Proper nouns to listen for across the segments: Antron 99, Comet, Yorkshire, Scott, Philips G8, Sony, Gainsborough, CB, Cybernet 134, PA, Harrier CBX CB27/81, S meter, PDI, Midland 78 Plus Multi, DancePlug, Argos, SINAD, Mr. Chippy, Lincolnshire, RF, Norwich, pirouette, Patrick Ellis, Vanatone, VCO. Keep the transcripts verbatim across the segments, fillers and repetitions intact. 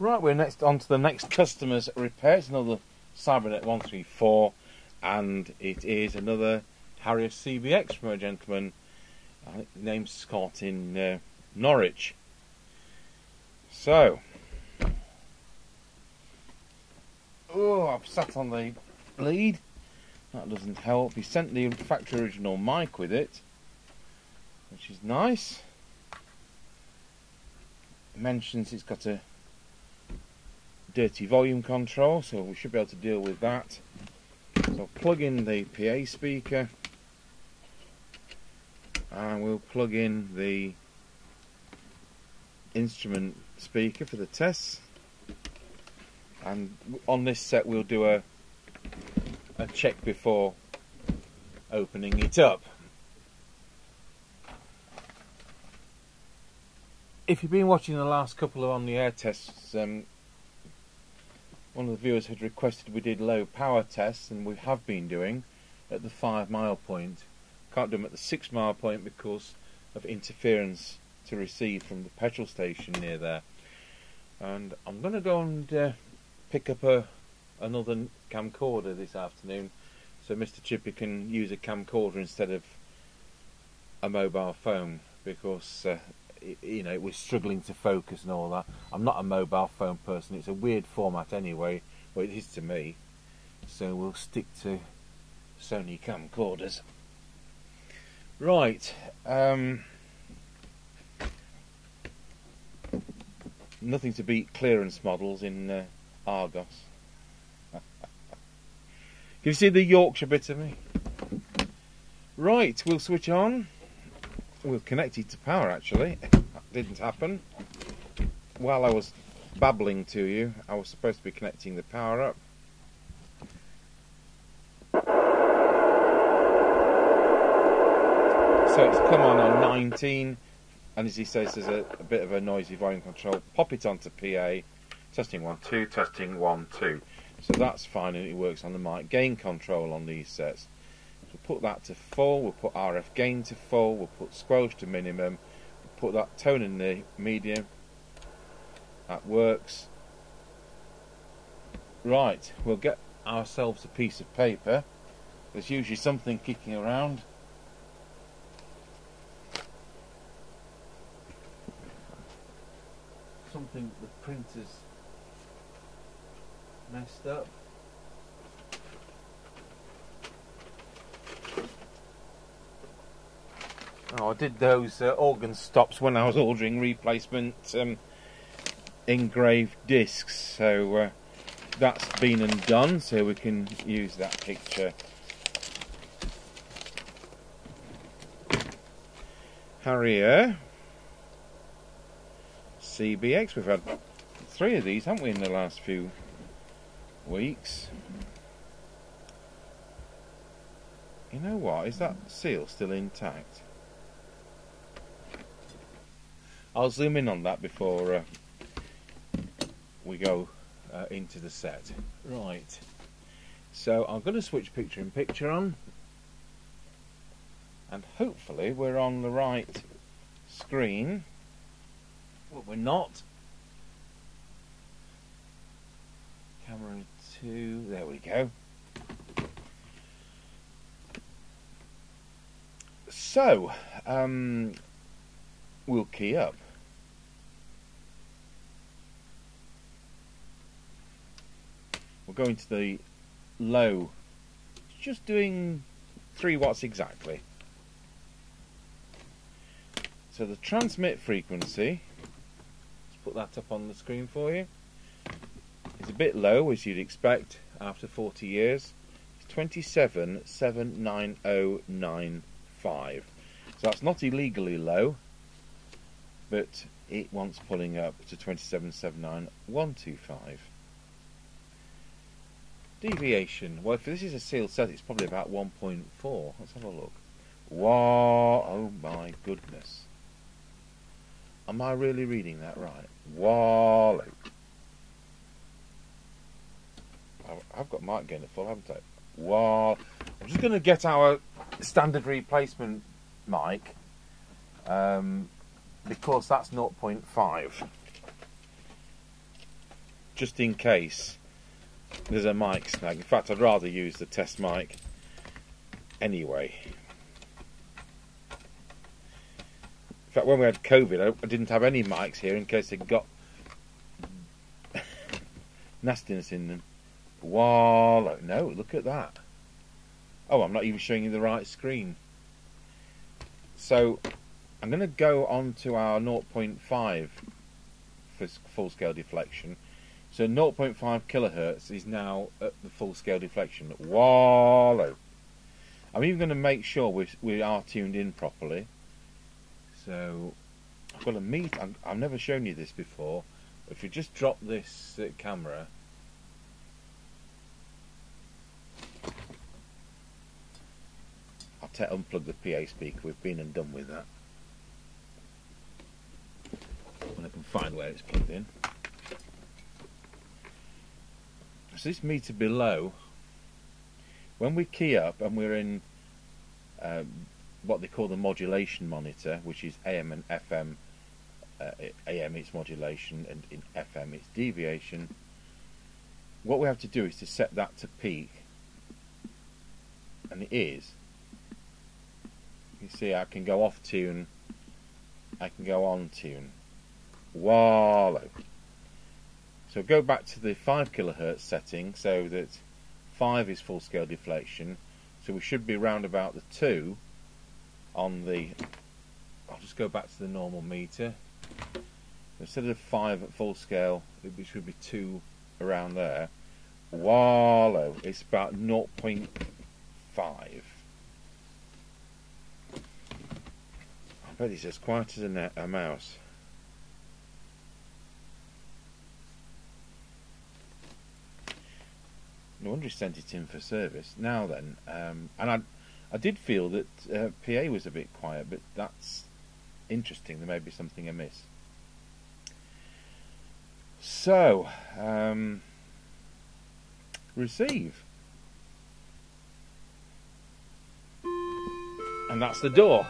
Right, we're next on to the next customer's repair. It's another Cybernet one three four, and it is another Harrier C B X from a gentleman, I think the name's Scott, in uh, Norwich. So, oh, I've sat on the lead. That doesn't help. He sent the factory original mic with it, which is nice. It mentions it's got a dirty volume control, so we should be able to deal with that. So plug in the P A speaker, and we'll plug in the instrument speaker for the tests. And on this set we'll do a a check before opening it up. If you've been watching the last couple of on the air tests, um, one of the viewers had requested we did low power tests, and we have been doing at the five mile point. Can't do them at the six mile point because of interference to receive from the petrol station near there. And I'm going to go and uh, pick up a another camcorder this afternoon, so Mister Chippy can use a camcorder instead of a mobile phone, because uh, it, you know, it was struggling to focus and all that. I'm not a mobile phone person. It's a weird format anyway. Well, it is to me. So we'll stick to Sony camcorders. Right. Um, nothing to beat clearance models in uh, Argos. Can you see the Yorkshire bit of me? Right, we'll switch on. We'll connect it to power, actually. That didn't happen. While I was babbling to you, I was supposed to be connecting the power up. So it's come on on nineteen, and as he says, there's a, a bit of a noisy volume control. Pop it onto P A. Testing one, two, testing one, two. So that's fine, and it works on the mic gain control on these sets. So we'll put that to full, we'll put R F gain to full, we'll put squelch to minimum, we'll put that tone in the medium. That works. Right, we'll get ourselves a piece of paper. There's usually something kicking around. Something the printer's messed up. Oh, I did those uh, organ stops when I was ordering replacement um, engraved discs, so uh, that's been and done, so we can use that picture. Harrier C B X, we've had three of these, haven't we, in the last few weeks. You know what, is that seal still intact? I'll zoom in on that before uh, we go uh, into the set. Right, so I'm going to switch picture in picture on, and hopefully we're on the right screen. Well, we're not. Camera two, there we go. So, um, we'll key up. We'll go into the low, just doing three watts exactly. So the transmit frequency, let's put that up on the screen for you. It's a bit low, as you'd expect after forty years. It's twenty-seven seven nine oh nine five. So that's not illegally low, but it wants pulling up to twenty-seven seven nine one two five. Deviation. Well, if this is a sealed set, it's probably about one point four. Let's have a look. Wow! Oh my goodness. Am I really reading that right? Wow! I've got mic gain at full, haven't I? Wow! I'm just going to get our standard replacement mic, um, because that's zero point five. just in case there's a mic snag. In fact, I'd rather use the test mic anyway. In fact, when we had COVID, I didn't have any mics here in case they got nastiness in them. Wow, no, look at that. Oh, I'm not even showing you the right screen. So I'm going to go on to our zero point five for full-scale deflection. So zero point five kilohertz is now at the full-scale deflection. Wallow. I'm even going to make sure we, we are tuned in properly. So I've got a meter. I'm, I've never shown you this before. If you just drop this uh, camera. I'll unplug the P A speaker. We've been and done with that. When I can find where it's plugged in. So this meter below, when we key up and we're in um, what they call the modulation monitor, which is A M and F M. Uh, A M it's modulation and in F M it's deviation. What we have to do is to set that to peak, and it is. You see, I can go off tune, I can go on tune. Wallow. So go back to the five kilohertz setting, so that five is full scale deflection. So we should be round about the two on the. I'll just go back to the normal meter. Instead of five at full scale, it should be two around there. Wallow, it's about zero point five. I bet it's as quiet as a, a mouse. No wonder he sent it in for service. Now then, um, and I, I did feel that uh, P A was a bit quiet, but that's interesting. There may be something amiss. So, um, receive. And that's the door.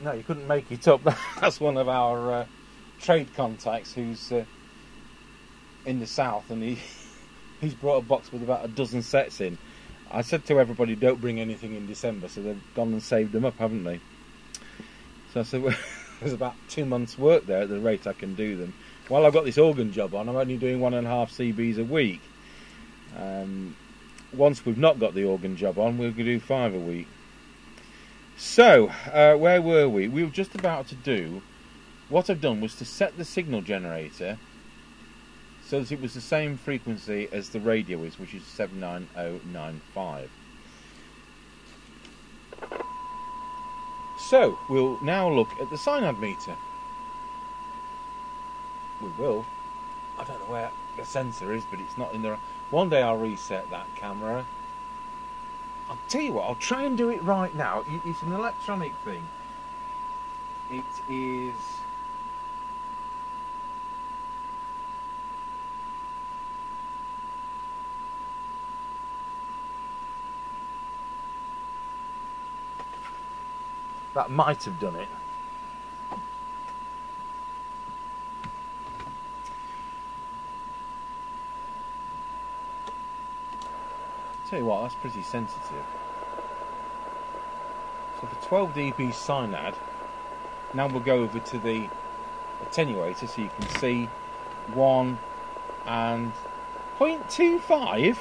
No, you couldn't make it up. That's one of our uh, trade contacts who's uh, in the south, and he he's brought a box with about a dozen sets in. I said to everybody, don't bring anything in December, so they've gone and saved them up, haven't they? So I said, well, there's about two months' work there at the rate I can do them. While I've got this organ job on, I'm only doing one and a half C Bs a week. Um, once we've not got the organ job on, we're going to do five a week. So, uh, where were we? We were just about to do... What I've done was to set the signal generator so that it was the same frequency as the radio is, which is seven nine zero nine five. So, we'll now look at the SINAD meter. We will. I don't know where the sensor is, but it's not in there. One day I'll reset that camera. I'll tell you what, I'll try and do it right now. It's an electronic thing. It is... That might have done it. I'll tell you what, that's pretty sensitive. So for twelve D B SINAD, now we'll go over to the attenuator so you can see one and zero point two five.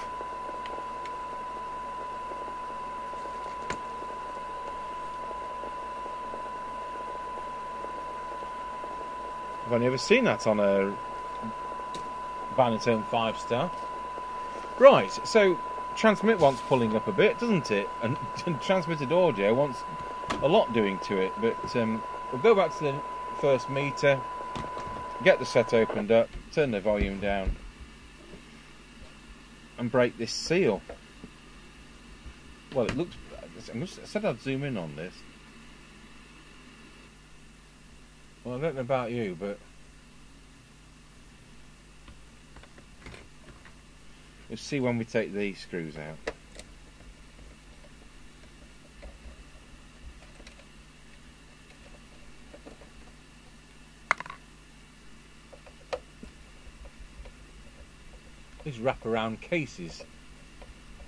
I've only ever seen that on a Vanatone five star. Right, so transmit wants pulling up a bit, doesn't it? And, and transmitted audio wants a lot doing to it, but um, we'll go back to the first meter, get the set opened up, turn the volume down, and break this seal. Well, it looks... I said I'd zoom in on this. Well, I don't know about you, but we'll see when we take these screws out. his wraparound cases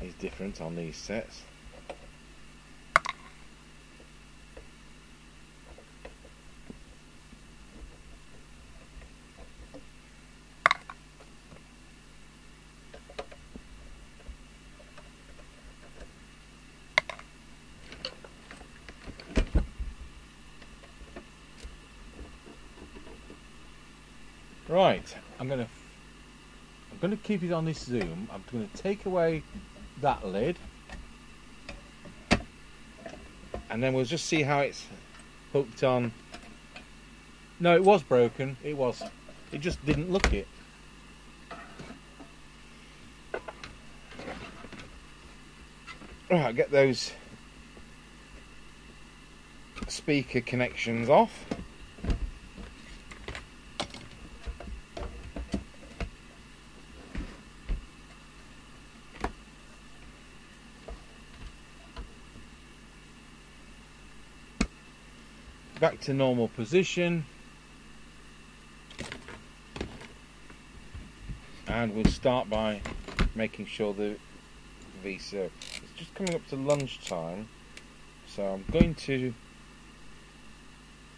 is different on these sets. Right, I'm gonna I'm gonna keep it on this zoom. I'm gonna take away that lid, and then we'll just see how it's hooked on. No, it was broken. It was. It just didn't look it. Right, get those speaker connections off. Back to normal position, and we'll start by making sure the V C O. It's just coming up to lunchtime, so I'm going to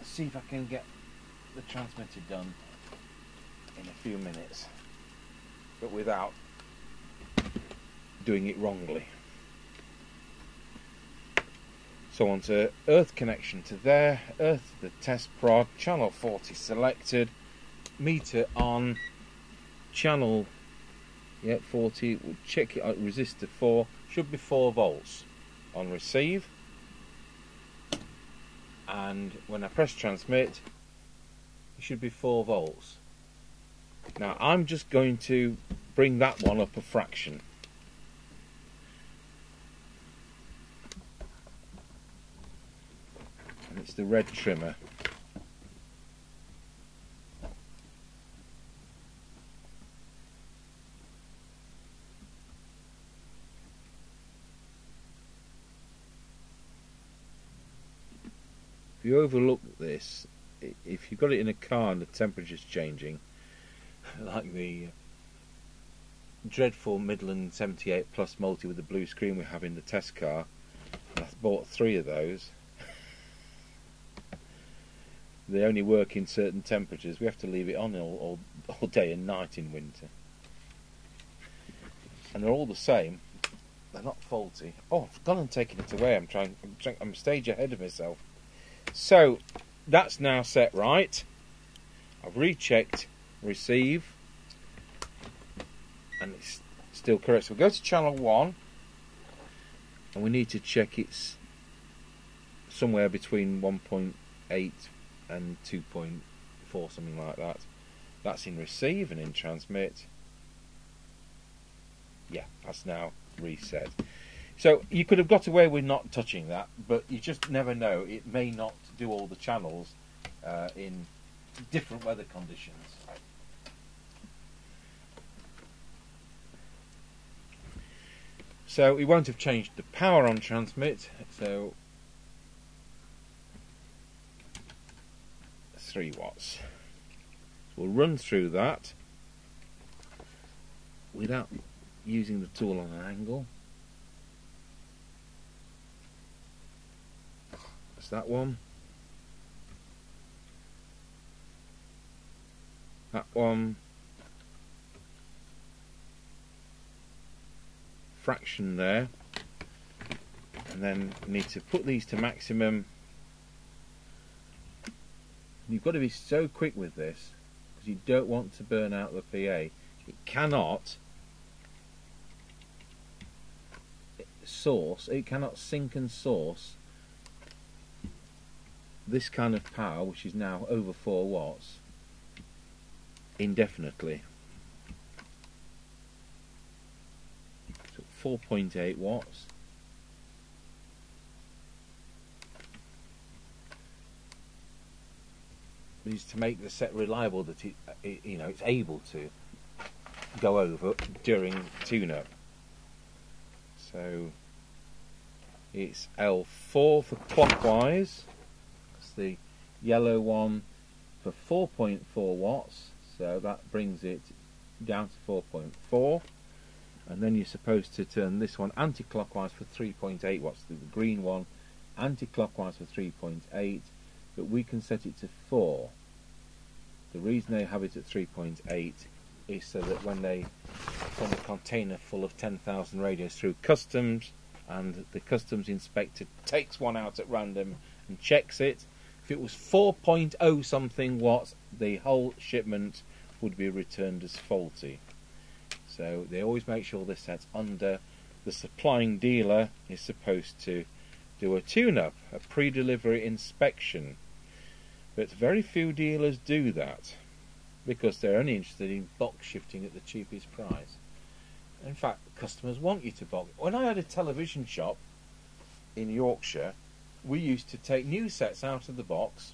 see if I can get the transmitter done in a few minutes, but without doing it wrongly. So on to earth connection to there, earth to the test prod, channel forty selected, meter on, channel yeah, forty, we'll check it out, resistor four, should be four volts on receive. And when I press transmit, it should be four volts. Now I'm just going to bring that one up a fraction. It's the red trimmer. If you overlook this, if you've got it in a car and the temperature's changing, like the dreadful Midland seventy-eight Plus Multi with the blue screen we have in the test car, and I bought three of those. They only work in certain temperatures. We have to leave it on all, all, all day and night in winter. And they're all the same. They're not faulty. Oh, I've gone and taken it away. I'm trying. I'm, trying, I'm stage ahead of myself. So that's now set right. I've rechecked receive, and it's still correct. So we'll go to channel one, and we need to check it's somewhere between one point eight. and two point four, something like that. That's in receive, and in transmit, yeah, that's now reset. So you could have got away with not touching that, but you just never know, it may not do all the channels uh, in different weather conditions. So it won't have changed the power on transmit, so three watts. We'll run through that without using the tool on an angle. That's that one. That one. Fraction there. And then we need to put these to maximum. You've got to be so quick with this because you don't want to burn out the P A. It cannot source, it cannot sync and source this kind of power, which is now over four watts, indefinitely. So four point eight watts. Is to make the set reliable that it, it, you know, it's able to go over during tune-up. So it's L four for clockwise. That's the yellow one for four point four watts. So that brings it down to four point four, and then you're supposed to turn this one anti-clockwise for three point eight watts, the green one anti-clockwise for three point eight, but we can set it to four. The reason they have it at three point eight is so that when they send a container full of ten thousand radios through customs, and the customs inspector takes one out at random and checks it, if it was four point oh something watts, the whole shipment would be returned as faulty. So they always make sure this set's under. The supplying dealer is supposed to do a tune-up, a pre-delivery inspection, but very few dealers do that because they're only interested in box shifting at the cheapest price. In fact, customers want you to box. When I had a television shop in Yorkshire, we used to take new sets out of the box,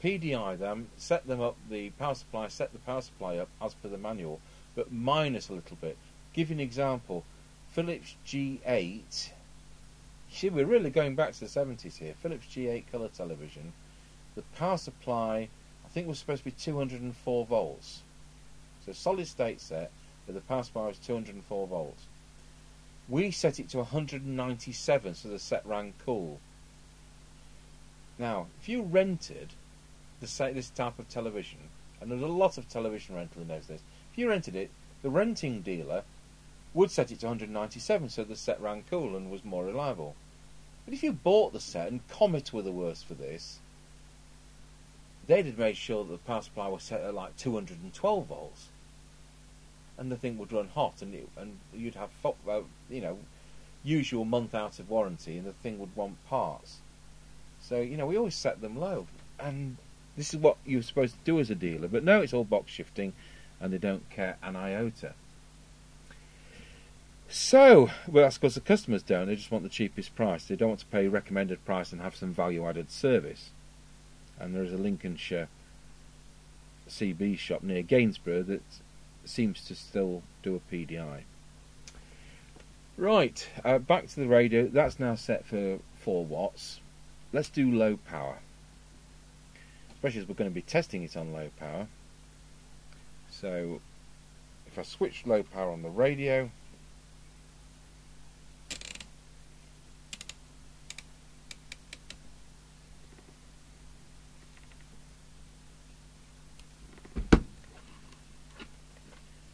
P D I them, set them up, the power supply, set the power supply up as per the manual, but minus a little bit. Give you an example, Philips G eight, see, we're really going back to the seventies here, Philips G eight colour television, the power supply, I think, was supposed to be two hundred and four volts. So solid state set, but the power supply was two hundred and four volts. We set it to one hundred and ninety-seven, so the set ran cool. Now, if you rented the set, this type of television, and there's a lot of television rental in those days, if you rented it, the renting dealer would set it to one hundred and ninety-seven, so the set ran cool and was more reliable. But if you bought the set, and Comet were the worst for this, they'd have made sure that the power supply was set at like two hundred and twelve volts, and the thing would run hot, and it, and you'd have, you know, usual month out of warranty, and the thing would want parts. So, you know, we always set them low, and this is what you're supposed to do as a dealer. But no, it's all box shifting, and they don't care an iota. So, well, that's because the customers don't. They just want the cheapest price. They don't want to pay recommended price and have some value-added service. And there is a Lincolnshire C B shop near Gainsborough that seems to still do a P D I. Right, uh, back to the radio. That's now set for four watts. Let's do low power, especially as we're going to be testing it on low power. So if I switch low power on the radio,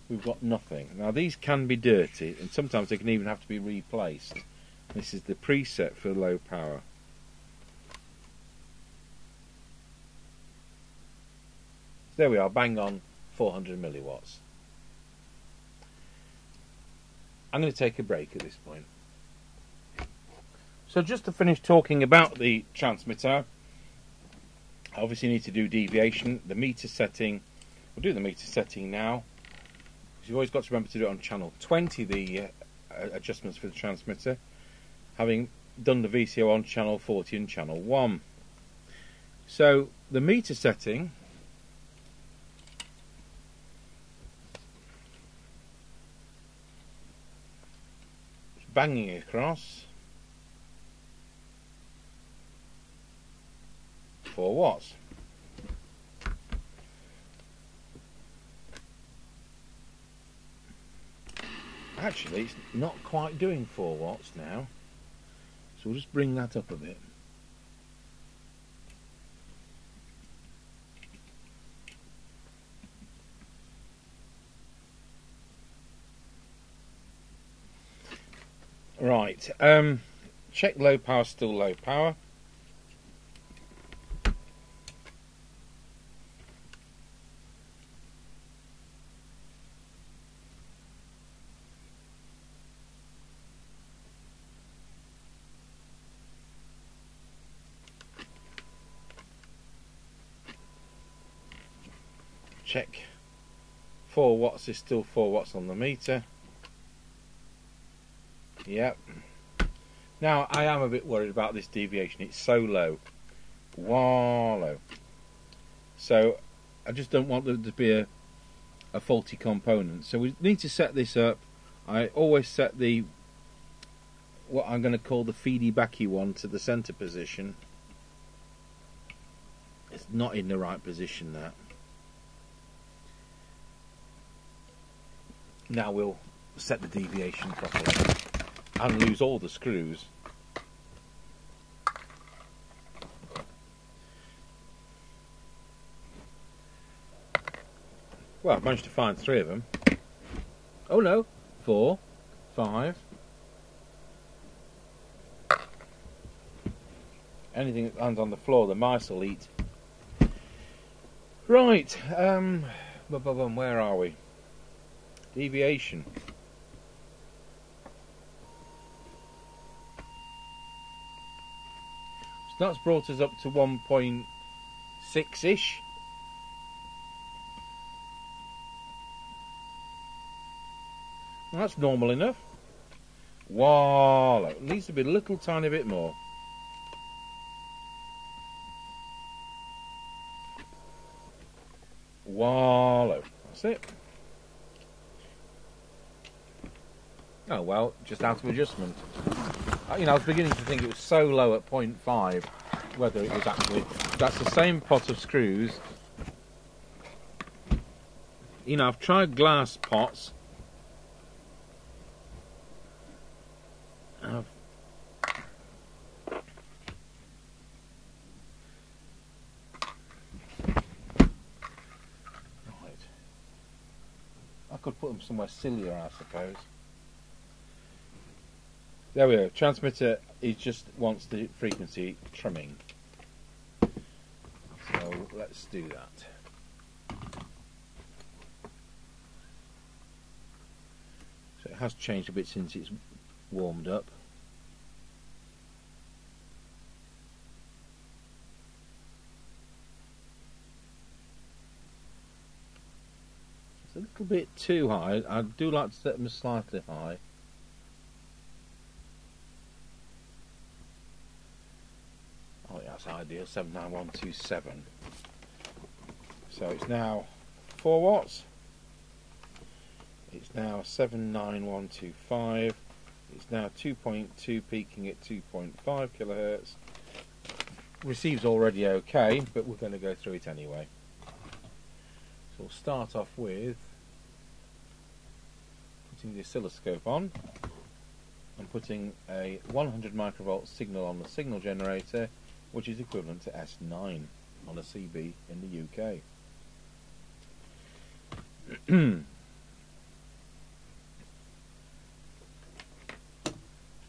we've got nothing. Now these can be dirty, and sometimes they can even have to be replaced. This is the preset for low power. There we are, bang on four hundred milliwatts. I'm going to take a break at this point. So just to finish talking about the transmitter, I obviously need to do deviation, the meter setting. We'll do the meter setting now. You've always got to remember to do it on channel twenty, the uh, adjustments for the transmitter, having done the V C O on channel forty and channel one. So the meter setting, it's banging across four watts. Actually, it's not quite doing four watts now, so we'll just bring that up a bit. Right, um, check low power, still low power. Check four watts is still four watts on the meter. Yep. Now I am a bit worried about this deviation. It's so low, wow, low. So I just don't want there to be a, a faulty component. So we need to set this up. I always set the what I'm going to call the feedy backy one to the centre position. It's not in the right position, that. now we'll set the deviation properly and lose all the screws. Well, I've managed to find three of them. Oh no, four, five. Anything that lands on the floor, the mice will eat. Right, um, where are we? Deviation. So that's brought us up to one point six-ish. That's normal enough. Wow, it needs to be a little tiny bit more. Wallow. That's it. Oh well, just out of adjustment. You know, I was beginning to think it was so low at point five, whether it was actually... That's the same pot of screws. You know, I've tried glass pots. I've could put them somewhere sillier, I suppose. There we go. Transmitter, he just wants the frequency trimming. So let's do that. So it has changed a bit since it's warmed up. A little bit too high. I do like to set them slightly high. Oh, yeah, that's ideal. seven nine one two seven. So it's now four watts. It's now seven nine one two five. It's now two point two, peaking at two point five kilohertz. Receives already okay, but we're going to go through it anyway. So we'll start off with putting the oscilloscope on and putting a one hundred microvolt signal on the signal generator, which is equivalent to S nine on a C B in the U K.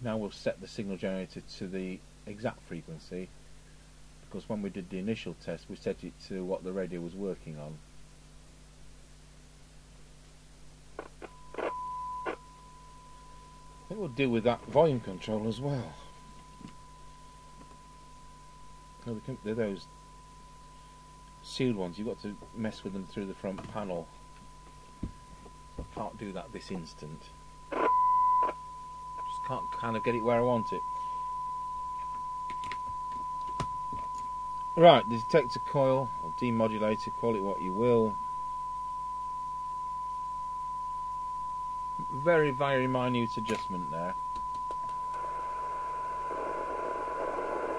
Now we'll set the signal generator to the exact frequency, because when we did the initial test we set it to what the radio was working on. I think we'll deal with that volume control as well. No, we can, they're those sealed ones. You've got to mess with them through the front panel. I can't do that this instant. Just can't kind of get it where I want it. Right, the detector coil or demodulator, call it what you will. Very, very minute adjustment there.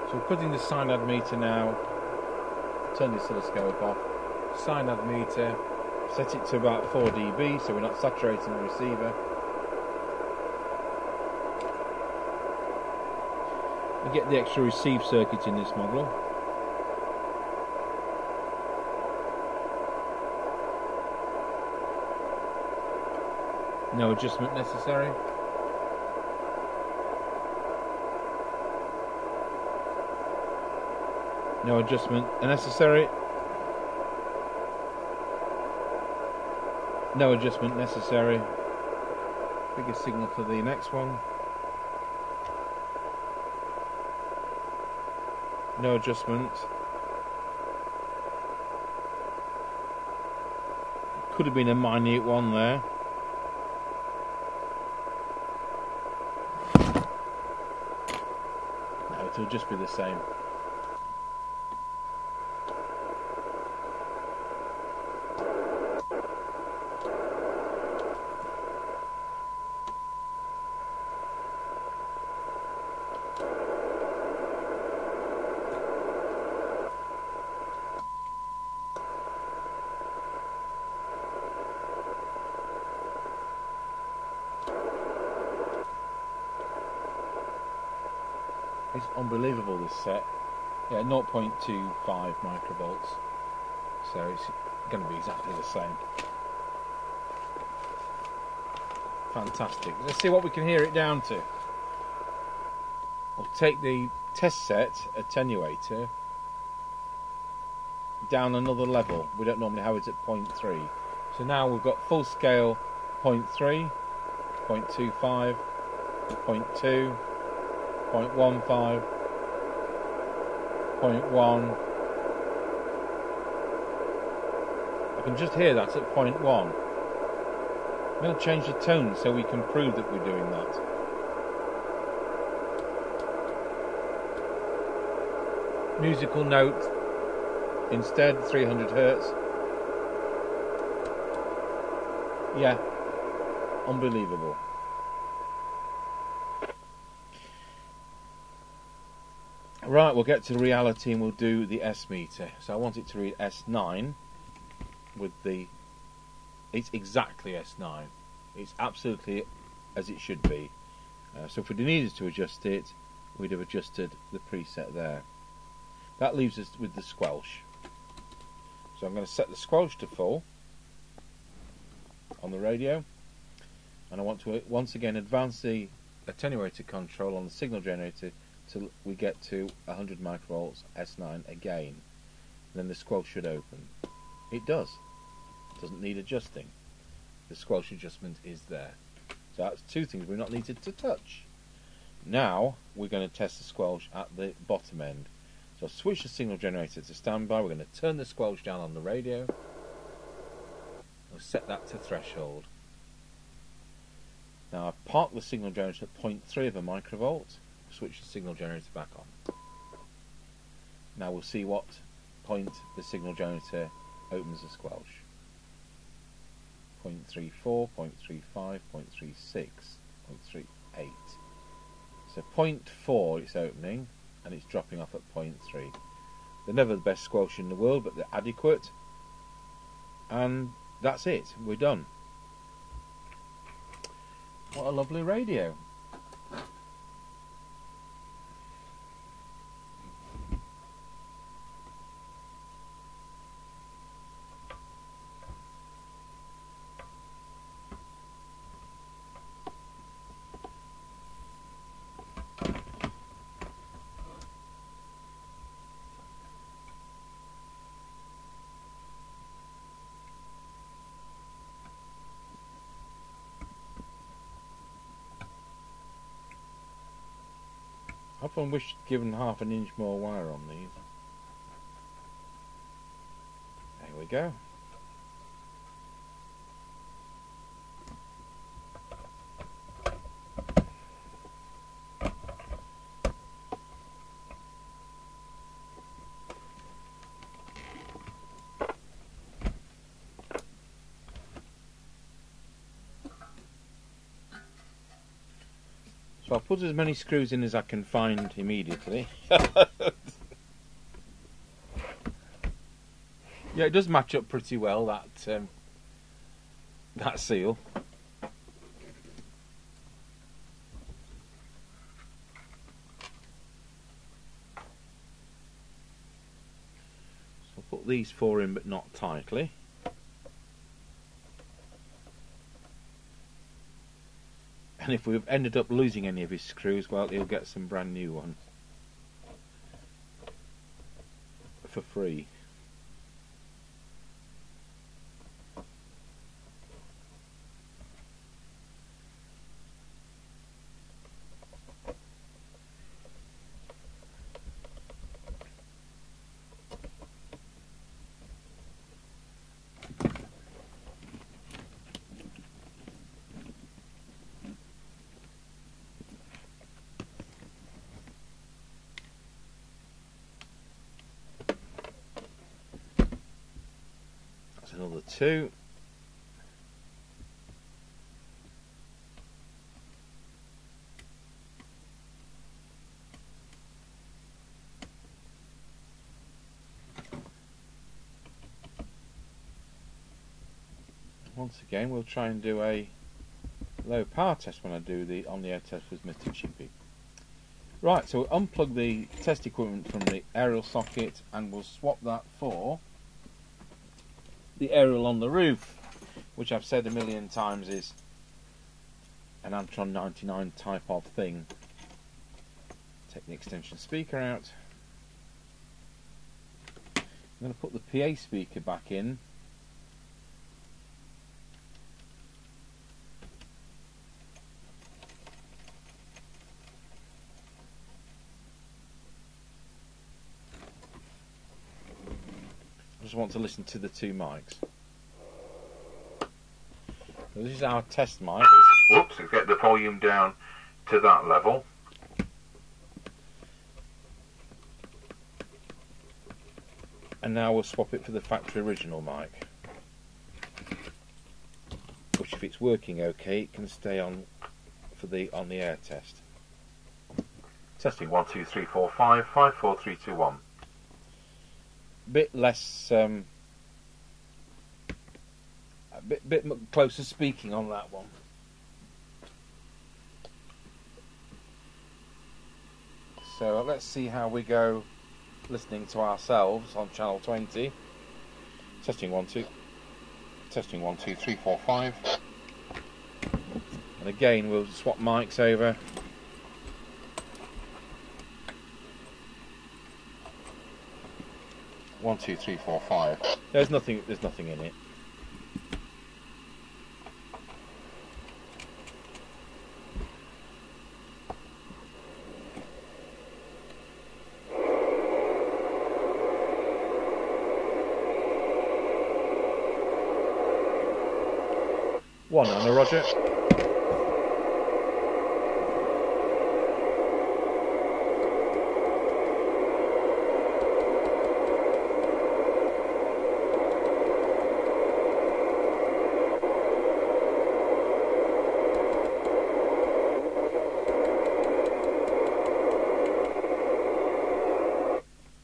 So we're putting the SINAD meter now, turn the oscilloscope off, SINAD meter, set it to about four D B so we're not saturating the receiver. We get the extra receive circuit in this model. No adjustment necessary. No adjustment necessary. No adjustment necessary. Biggest signal for the next one. No adjustment. Could have been a minute one there. It'll just be the same. It's unbelievable, this set. Yeah, zero point two five microvolts. So it's going to be exactly the same. Fantastic. Let's see what we can hear it down to. I'll take the test set attenuator down another level. We don't normally have it at zero point three. So now we've got full scale zero point three, zero point two five, zero point two, zero point one five, zero point one. I can just hear that at zero point one. I'm going to change the tone so we can prove that we're doing that. Musical note instead, three hundred hertz. Yeah, unbelievable. Right, we'll get to reality and we'll do the S meter. So I want it to read S nine with the... It's exactly S nine. It's absolutely as it should be. Uh, so if we needed to adjust it, we'd have adjusted the preset there. That leaves us with the squelch. So I'm going to set the squelch to full on the radio, and I want to once again advance the attenuator control on the signal generator till we get to one hundred microvolts S nine again, and then the squelch should open. It does. It doesn't need adjusting. The squelch adjustment is there. So that's two things we've not needed to touch. Now we're going to test the squelch at the bottom end. So I'll switch the signal generator to standby. We're going to turn the squelch down on the radio. We'll set that to threshold. Now I've parked the signal generator at zero point three of a microvolt. Switch the signal generator back on. Now we'll see what point the signal generator opens the squelch. zero point three four, zero point three five, zero point three six, zero point three eight. So zero point four it's opening, and it's dropping off at zero point three. They're never the best squelch in the world, but they're adequate. And that's it. We're done. What a lovely radio. I often wish I'd given half an inch more wire on these. There we go. So I'll put as many screws in as I can find immediately. Yeah, it does match up pretty well, that um, that seal. So I'll put these four in, but not tightly. And if we've ended up losing any of his screws, well, he'll get some brand new ones for free. Another two. Once again, we'll try and do a low power test when I do the on the air test with Mister Chippy. Right, so we'll unplug the test equipment from the aerial socket and we'll swap that for the aerial on the roof, which I've said a million times is an Antron ninety-nine type of thing. Take the extension speaker out. I'm going to put the P A speaker back in. I just want to listen to the two mics. So this is our test mic. Oops, and get the volume down to that level. And now we'll swap it for the factory original mic, which, if it's working okay, it can stay on for the on the air test. Testing one two three four five five four three two one. Bit less, um, a bit bit closer speaking on that one. So let's see how we go. Listening to ourselves on channel twenty. Testing one two. Testing one two three four five. And again, we'll swap mics over. One two three four five. There's nothing. There's nothing in it. One on a Roger.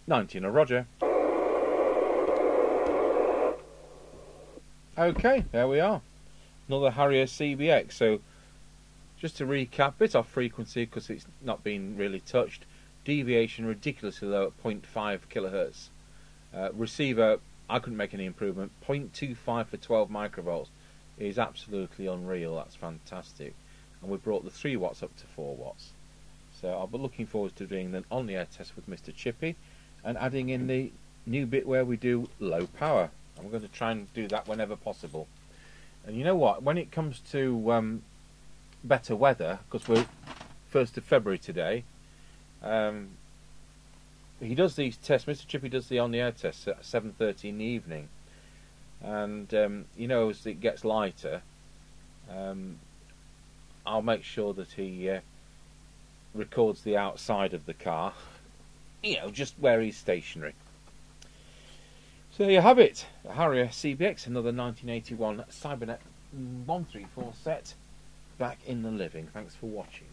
Ninety on a Roger. Okay, there we are. Another Harrier C B X. So just to recap, bit off frequency because it's not been really touched, deviation ridiculously low at zero point five kilohertz, uh, receiver I couldn't make any improvement, zero point two five for twelve microvolts is absolutely unreal. That's fantastic, and we brought the three watts up to four watts. So I'll be looking forward to doing an on the air test with Mister Chippy and adding in the new bit where we do low power. I'm going to try and do that whenever possible. And you know what, when it comes to um, better weather, because we're first of February today, um, he does these tests, Mister Chippy does the on-the-air tests at seven thirty in the evening. And, um, you know, as it gets lighter, um, I'll make sure that he uh, records the outside of the car, you know, just where he's stationary. So there you have it, the Harrier C B X, another nineteen eighty-one Cybernet one thirty-four set, back in the living. Thanks for watching.